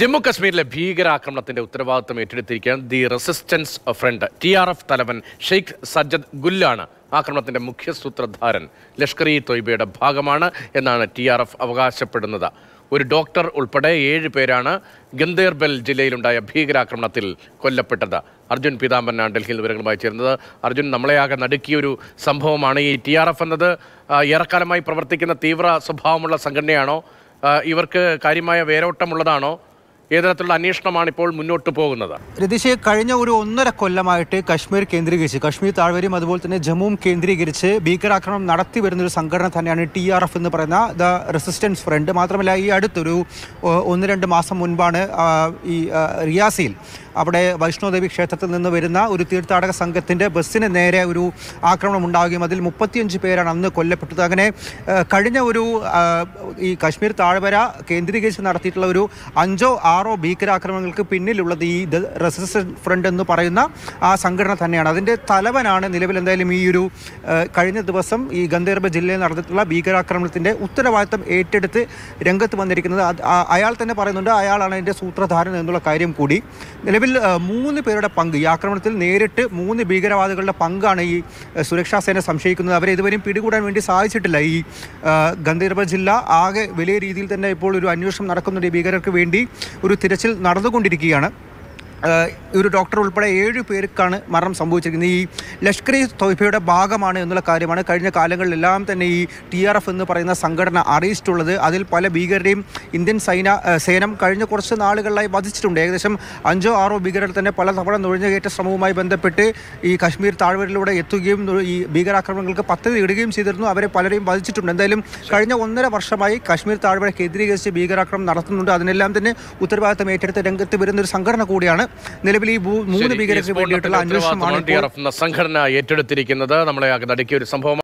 ജമ്മു കശ്മീരിലെ ഭീകരാക്രമണത്തിന്റെ ഉത്തരവാദിത്തം ഏറ്റെടുത്തിരിക്കുകയാണ് ദി റെസിസ്റ്റൻസ് ഫ്രണ്ട് TRF തലവൻ ഷെയ്ഖ് സജ്ജദ് ഗുല്ലാണ് ആക്രമണത്തിന്റെ മുഖ്യ സൂത്രധാരൻ. ലഷ്കർ ഇ തൊയ്ബയുടെ ഭാഗമാണ് എന്നാണ് TRF അവകാശപ്പെടുന്നത്. ഒരു ഡോക്ടർ ഉൾപ്പെടെ 7 പേരാണ് ഗന്ദേർബൽ ജില്ലയിലുണ്ടായ ഭീകരാക്രമണത്തിൽ കൊല്ലപ്പെട്ടത്. അർജുൻ പീതാംബരനാണ് ഡൽഹിയിൽ വിവരങ്ങളുമായി ചേരുന്നത്. അർജുൻ, നമ്മളെയാകെ നടുക്കിയൊരു സംഭവമാണ് ഈ TRF എന്നത്. ഏറെക്കാലമായി പ്രവർത്തിക്കുന്ന തീവ്ര സ്വഭാവമുള്ള സംഘടനയാണോ? ഇവർക്ക് കാര്യമായ വേരോട്ടമുള്ളതാണോ? ഏതരത്തിലുള്ള അന്വേഷണമാണ് ഇപ്പോൾ മുന്നോട്ട് പോകുന്നത്? രതീഷെ, കഴിഞ്ഞ ഒരു 1.5 കൊല്ലമായിട്ട് കശ്മീർ കേന്ദ്രീകരിച്ച്, കശ്മീർ താഴ്വരയും അതുപോലെ തന്നെ ജമ്മുവും കേന്ദ്രീകരിച്ച് ഭീകരാക്രമണം നടത്തി വരുന്നൊരു സംഘടന തന്നെയാണ് TRF എന്ന് പറയുന്ന ദ റെസിസ്റ്റൻസ് ഫ്രണ്ട്. മാത്രമല്ല, ഈ അടുത്തൊരു 1-2 മാസം മുൻപാണ് ഈ റിയാസിയിൽ അവിടെ വൈഷ്ണോദേവി ക്ഷേത്രത്തിൽ നിന്ന് വരുന്ന ഒരു തീർത്ഥാടക സംഘത്തിൻ്റെ ബസ്സിന് നേരെ ഒരു ആക്രമണം ഉണ്ടാവുകയും അതിൽ 35 പേരാണ് അന്ന് കൊല്ലപ്പെട്ടത്. അങ്ങനെ കഴിഞ്ഞ ഒരു ഈ കശ്മീർ താഴ്വര കേന്ദ്രീകരിച്ച് നടത്തിയിട്ടുള്ള ഒരു 5-6 ഭീകരാക്രമണങ്ങൾക്ക് പിന്നിലുള്ളത് ഈ റെസിസ്റ്റൻസ് ഫ്രണ്ട് എന്ന് പറയുന്ന ആ സംഘടന തന്നെയാണ്. അതിൻ്റെ തലവനാണ് നിലവിൽ എന്തായാലും ഈ ഒരു കഴിഞ്ഞ ദിവസം ഈ ഗന്ധേർബ് ജില്ലയിൽ നടന്നിട്ടുള്ള ഭീകരാക്രമണത്തിൻ്റെ ഉത്തരവാദിത്തം ഏറ്റെടുത്ത് രംഗത്ത് വന്നിരിക്കുന്നത്. അയാൾ തന്നെ പറയുന്നുണ്ട്, അയാളാണ് അതിൻ്റെ സൂത്രധാരൻ എന്നുള്ള കാര്യം കൂടി. നിലവിൽ 3 പേരുടെ പങ്ക്, ഈ ആക്രമണത്തിൽ നേരിട്ട് 3 ഭീകരവാദികളുടെ പങ്കാണ് ഈ സുരക്ഷാ സേന സംശയിക്കുന്നത്. അവരെ ഇതുവരെയും പിടികൂടാൻ വേണ്ടി സാധിച്ചിട്ടില്ല. ഈ ഗന്ധേർബ് ജില്ല ആകെ വലിയ രീതിയിൽ തന്നെ ഇപ്പോൾ ഒരു അന്വേഷണം നടക്കുന്നുണ്ട്. ഈ ഭീകരർക്ക് വേണ്ടി ഒരു തിരച്ചിൽ നടന്നുകൊണ്ടിരിക്കുകയാണ്. ഒരു ഡോക്ടർ ഉൾപ്പെടെ 7 പേർക്കാണ് മരണം സംഭവിച്ചിരിക്കുന്നത്. ഈ ലഷ്കർ ഇ തൊയ്ബയുടെ ഭാഗമാണ് എന്നുള്ള കാര്യമാണ് കഴിഞ്ഞ കാലങ്ങളിലെല്ലാം തന്നെ ഈ TRF എന്ന് പറയുന്ന സംഘടന അറിയിച്ചിട്ടുള്ളത്. അതിൽ പല ഭീകരരെയും ഇന്ത്യൻ സേന കഴിഞ്ഞ കുറച്ച് നാളുകളിലായി വധിച്ചിട്ടുണ്ട്. ഏകദേശം 5-6 ഭീകരർ തന്നെ പല തവണ നുഴഞ്ഞുകയറ്റ ശ്രമവുമായി ബന്ധപ്പെട്ട് ഈ കശ്മീർ താഴ്വരയിലൂടെ എത്തുകയും ഈ ഭീകരാക്രമണങ്ങൾക്ക് പദ്ധതി ഇടുകയും ചെയ്തിരുന്നു. അവരെ പലരെയും വധിച്ചിട്ടുണ്ട്. എന്തായാലും കഴിഞ്ഞ 1.5 വർഷമായി കശ്മീർ താഴ്വര കേന്ദ്രീകരിച്ച് ഭീകരാക്രമണം നടത്തുന്നുണ്ട്. അതിനെല്ലാം തന്നെ ഉത്തരവാദിത്തം ഏറ്റെടുത്ത് രംഗത്ത് വരുന്നൊരു സംഘടന കൂടിയാണ്. നിലവിൽ ഈ 3 ഭീകരർക്ക് വേണ്ടിയിട്ടുള്ള അന്വേഷണമാണ് TRF എന്ന സംഘടന ഏറ്റെടുത്തിരിക്കുന്നത്. നമ്മളെ നടുക്കിയ ഒരു സംഭവം.